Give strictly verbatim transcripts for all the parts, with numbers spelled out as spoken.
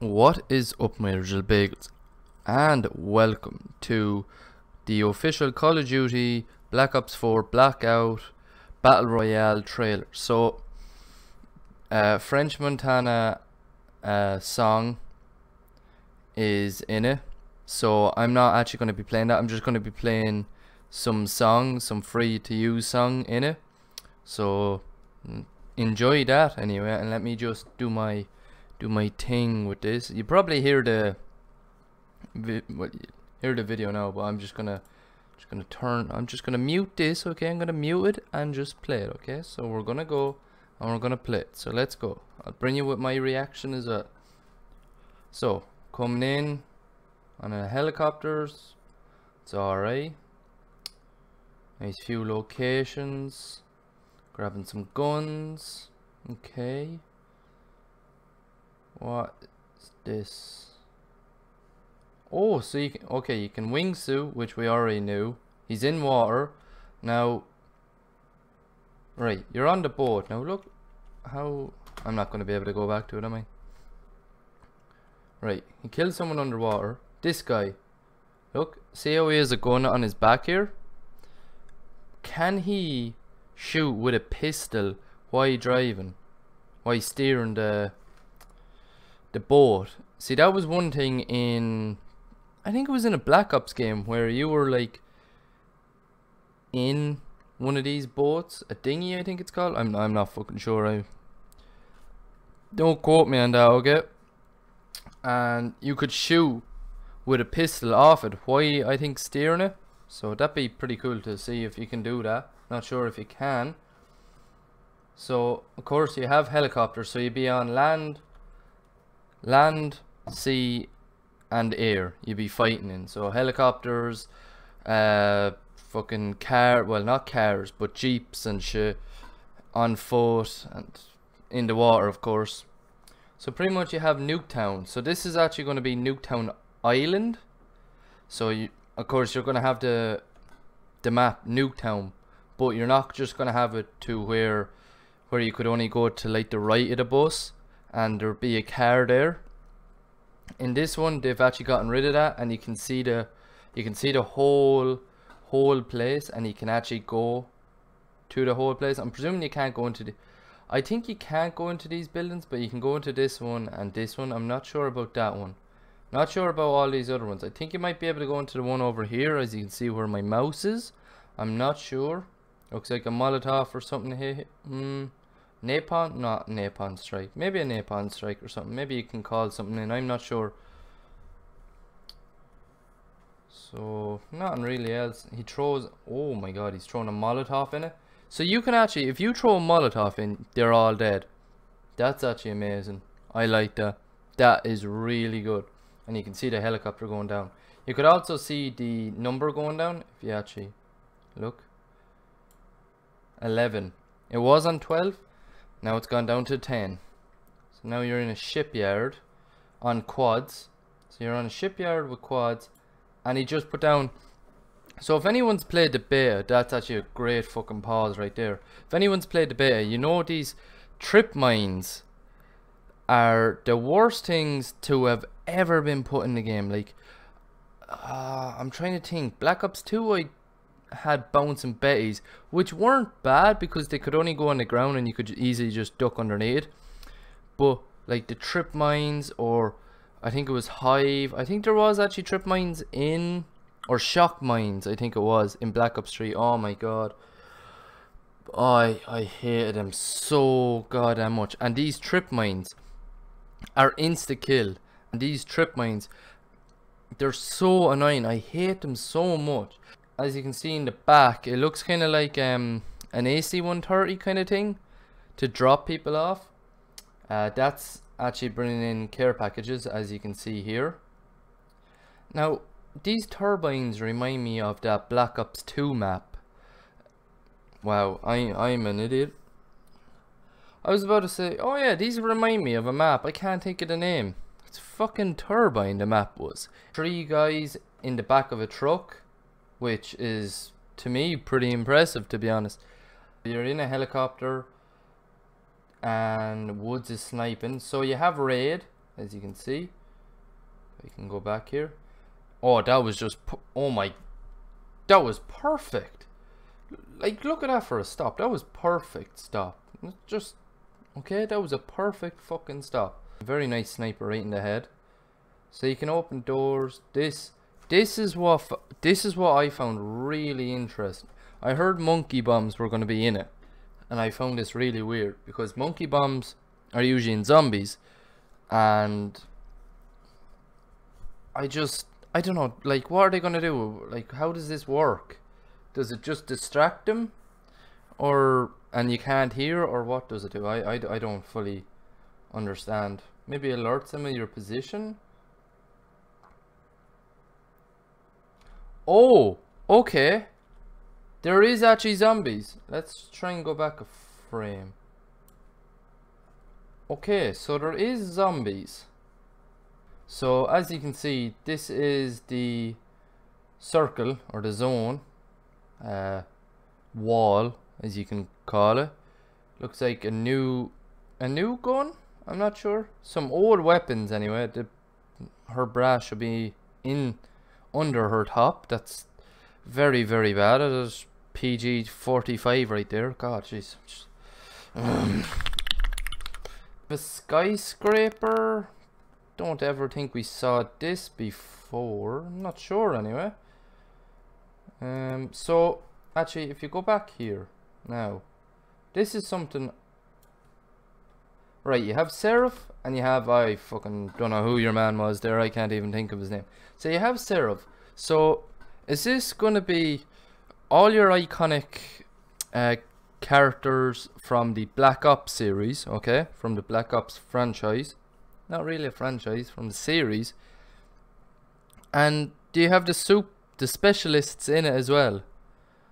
What is up, my original bagels, and welcome to the official Call of Duty Black Ops four Blackout Battle Royale trailer. So uh, French Montana uh, song is in it, so I'm not actually going to be playing that. I'm just going to be playing some song, some free to use song in it, so enjoy that anyway. And let me just do my do my thing with this. You probably hear the well, hear the video now, but I'm just gonna just gonna turn. I'm just gonna mute this. Okay, I'm gonna mute it and just play it. Okay, so we're gonna go and we're gonna play it. So let's go. I'll bring you with my reaction as well. So coming in on a helicopters. It's alright. Nice few locations. Grabbing some guns. Okay. What is this? Oh, so you can, okay, you can wingsuit, which we already knew. He's in water. Now, right, you're on the boat. Now look how, I'm not going to be able to go back to it, am I? Right, he killed someone underwater. This guy, look, see how he has a gun on his back here? Can he shoot with a pistol while driving? While steering the... the boat. See, that was one thing in, I think it was in a Black Ops game where you were like in one of these boats, a dinghy I think it's called. I'm I'm not fucking sure. I don't quote me on that, okay? And you could shoot with a pistol off it. Why I think steering it. So that'd be pretty cool to see if you can do that. Not sure if you can. So of course you have helicopters, so you'd be on land. Land, sea, and air. You'd be fighting in so helicopters, uh, fucking car. Well, not cars, but jeeps and shit. On foot and in the water, of course. So pretty much you have Nuketown. So this is actually going to be Nuketown Island. So you, of course, you're going to have the the map Nuketown, but you're not just going to have it to where where you could only go to like the right of the bus. And there'll be a car there. In this one, they've actually gotten rid of that, and you can see the, you can see the whole, whole place, and you can actually go to the whole place. I'm presuming you can't go into the, I think you can't go into these buildings, but you can go into this one and this one. I'm not sure about that one. Not sure about all these other ones. I think you might be able to go into the one over here, as you can see where my mouse is. I'm not sure. Looks like a Molotov or something here. Hmm. Napalm, not napalm strike, maybe a napalm strike or something. Maybe you can call something in, I'm not sure. So nothing really else. He throws, oh my god, he's throwing a Molotov in it. So you can actually, if you throw a Molotov in, they're all dead. That's actually amazing. I like that. That is really good. And you can see the helicopter going down. You could also see the number going down if you actually look. eleven. It was on twelve. Now it's gone down to ten. So now you're in a shipyard on quads. So you're on a shipyard with quads, and he just put down. So if anyone's played the beta, that's actually a great fucking pause right there. If anyone's played the beta, you know these trip mines are the worst things to have ever been put in the game. Like, uh, I'm trying to think. Black Ops two, I had bouncing betties, which weren't bad because they could only go on the ground and you could easily just duck underneath. But like the trip mines, or I think it was hive, I think there was actually trip mines in, or shock mines I think it was, in Black Ops three. Oh my god, I I hated them so goddamn much. And these trip mines are insta kill, and these trip mines, they're so annoying. I hate them so much. As you can see in the back, it looks kind of like um, an A C one thirty kind of thing to drop people off. Uh, that's actually bringing in care packages, as you can see here. Now, these turbines remind me of that Black Ops two map. Wow, I, I'm an idiot. I was about to say, oh yeah, these remind me of a map. I can't think of the name. It's fucking turbine, the map was. Three guys in the back of a truck, which is, to me, pretty impressive, to be honest. You're in a helicopter, and Woods is sniping. So you have raid, as you can see. We can go back here. Oh, that was just, oh my, that was perfect. Like, look at that for a stop. That was perfect stop. Just, okay, that was a perfect fucking stop. Very nice sniper right in the head. So you can open doors. This, this is what, this is what I found really interesting. I heard monkey bombs were going to be in it, and I found this really weird because monkey bombs are usually in zombies, and I just, I don't know, like, what are they going to do? Like, how does this work? Does it just distract them, or, and you can't hear, or what does it do? I, I, I don't fully understand. Maybe alerts them in your position? Oh, okay. There is actually zombies. Let's try and go back a frame. Okay, so there is zombies. So as you can see, this is the circle or the zone, uh, wall as you can call it. Looks like a new, a new gun. I'm not sure. Some old weapons anyway. The, her bra should be in under her top. That's very, very bad. There's P G forty-five right there. God, jeez. Um, the skyscraper. Don't ever think we saw this before. I'm not sure anyway. Um. So actually, if you go back here now, this is something. Right, you have Seraph and you have, I fucking don't know who your man was there. I can't even think of his name. So you have Seraph. So is this gonna be all your iconic uh, characters from the Black Ops series? Okay, from the Black Ops franchise. Not really a franchise, from the series. And do you have the soup, the specialists in it as well?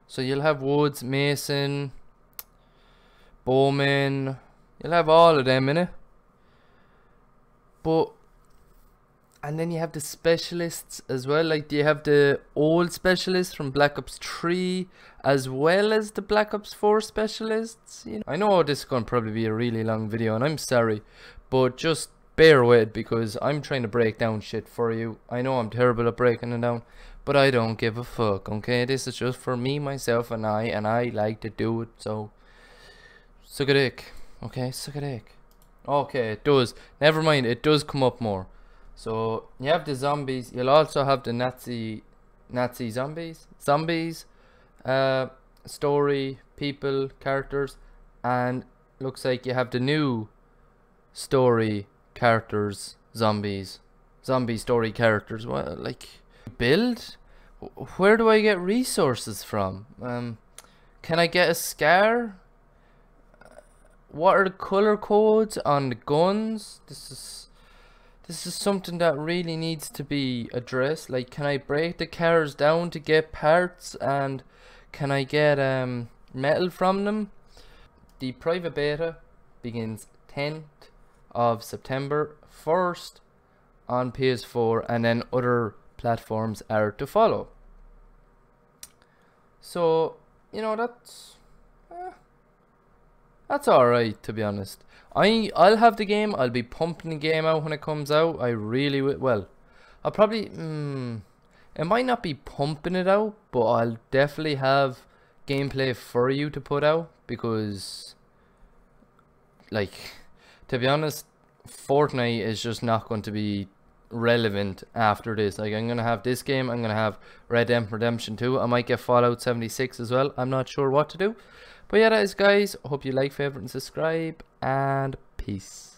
So you'll have Woods, Mason, Bowman. You'll have all of them in it. But, and then you have the specialists as well. Like, do you have the old specialists from Black Ops three as well as the Black Ops four specialists? You know, I know this is going to probably be a really long video, and I'm sorry, but just bear with, because I'm trying to break down shit for you. I know I'm terrible at breaking it down, but I don't give a fuck, okay? This is just for me, myself, and I, and I like to do it, so suck a dick, okay? Suck a dick. Okay, it does. Never mind, it does come up more. So, you have the zombies. You'll also have the Nazi, Nazi zombies, zombies, uh, story, people, characters, and looks like you have the new story characters, zombies, zombie story characters. Well, like, build, where do I get resources from? Um can I get a scar? What are the color codes on the guns? This is this is something that really needs to be addressed. Like, can I break the cars down to get parts, and can I get um metal from them? The private beta begins tenth of September first on P S four, and then other platforms are to follow. So, you know, that's eh, that's alright, to be honest. I, I'll have the game. I'll be pumping the game out when it comes out. I really will. Well, I'll probably mm, it might not be pumping it out, but I'll definitely have gameplay for you to put out, because, like, to be honest, Fortnite is just not going to be relevant after this. Like, I'm going to have this game, I'm going to have Redemption two, I might get Fallout seventy-six as well. I'm not sure what to do. But yeah, that is, guys. Hope you like, favorite, and subscribe, and peace.